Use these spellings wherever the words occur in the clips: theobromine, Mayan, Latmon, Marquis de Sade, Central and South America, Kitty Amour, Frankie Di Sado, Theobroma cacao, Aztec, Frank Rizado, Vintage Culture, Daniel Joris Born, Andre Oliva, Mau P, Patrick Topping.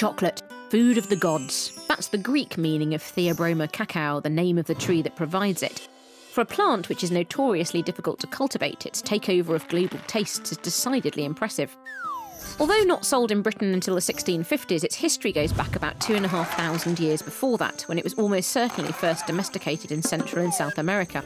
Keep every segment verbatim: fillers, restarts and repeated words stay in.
chocolate, food of the gods. That's the Greek meaning of Theobroma cacao, the name of the tree that provides it. For a plant which is notoriously difficult to cultivate, its takeover of global tastes is decidedly impressive. Although not sold in Britain until the sixteen fifties, its history goes back about two and a half thousand years before that, when it was almost certainly first domesticated in Central and South America.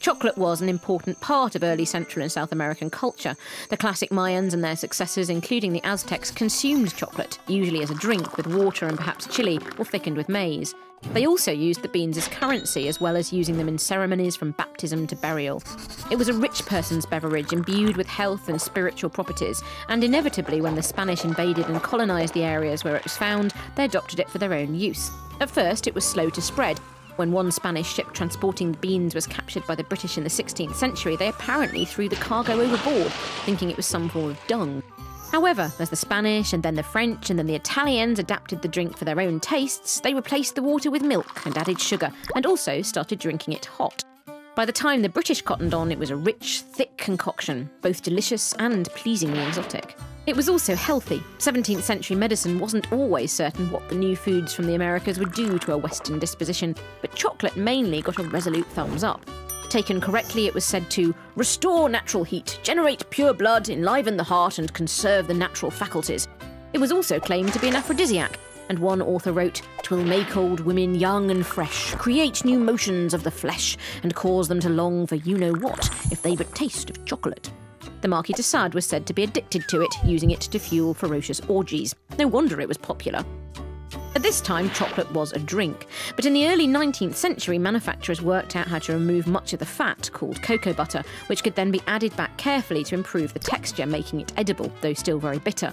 Chocolate was an important part of early Central and South American culture. The classic Mayans and their successors, including the Aztecs, consumed chocolate, usually as a drink with water and perhaps chili, or thickened with maize. They also used the beans as currency, as well as using them in ceremonies from baptism to burial. It was a rich person's beverage, imbued with health and spiritual properties, and inevitably, when the Spanish invaded and colonised the areas where it was found, they adopted it for their own use. At first, it was slow to spread. When one Spanish ship transporting beans was captured by the British in the sixteenth century, they apparently threw the cargo overboard, thinking it was some form of dung. However, as the Spanish and then the French and then the Italians adapted the drink for their own tastes, they replaced the water with milk and added sugar, and also started drinking it hot. By the time the British cottoned on, it was a rich, thick concoction, both delicious and pleasingly exotic. It was also healthy. seventeenth century medicine wasn't always certain what the new foods from the Americas would do to a Western disposition, but chocolate mainly got a resolute thumbs up. Taken correctly, it was said to restore natural heat, generate pure blood, enliven the heart, and conserve the natural faculties. It was also claimed to be an aphrodisiac, and one author wrote, "'Twill make old women young and fresh, create new motions of the flesh, and cause them to long for you-know-what, if they but taste of chocolate." The Marquis de Sade was said to be addicted to it, using it to fuel ferocious orgies. No wonder it was popular. At this time, chocolate was a drink, but in the early nineteenth century, manufacturers worked out how to remove much of the fat, called cocoa butter, which could then be added back carefully to improve the texture, making it edible, though still very bitter.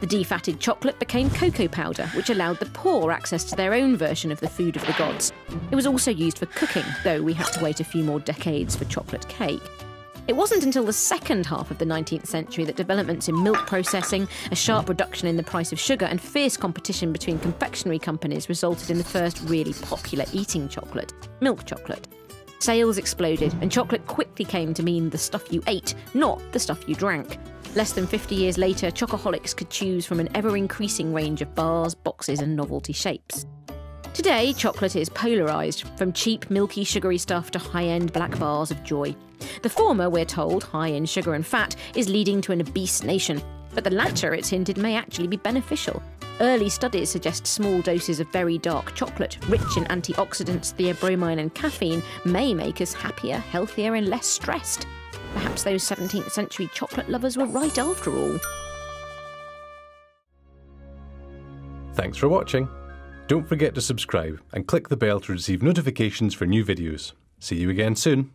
The defatted chocolate became cocoa powder, which allowed the poor access to their own version of the food of the gods. It was also used for cooking, though we had to wait a few more decades for chocolate cake. It wasn't until the second half of the nineteenth century that developments in milk processing, a sharp reduction in the price of sugar, and fierce competition between confectionery companies resulted in the first really popular eating chocolate, milk chocolate. Sales exploded, and chocolate quickly came to mean the stuff you ate, not the stuff you drank. Less than fifty years later, chocoholics could choose from an ever-increasing range of bars, boxes, and novelty shapes. Today, chocolate is polarised, from cheap, milky, sugary stuff to high-end black bars of joy. The former, we're told, high in sugar and fat, is leading to an obese nation, but the latter, it's hinted, may actually be beneficial. Early studies suggest small doses of very dark chocolate, rich in antioxidants, theobromine and caffeine, may make us happier, healthier and less stressed. Perhaps those seventeenth century chocolate lovers were right after all. Thanks for watching. Don't forget to subscribe and click the bell to receive notifications for new videos. See you again soon.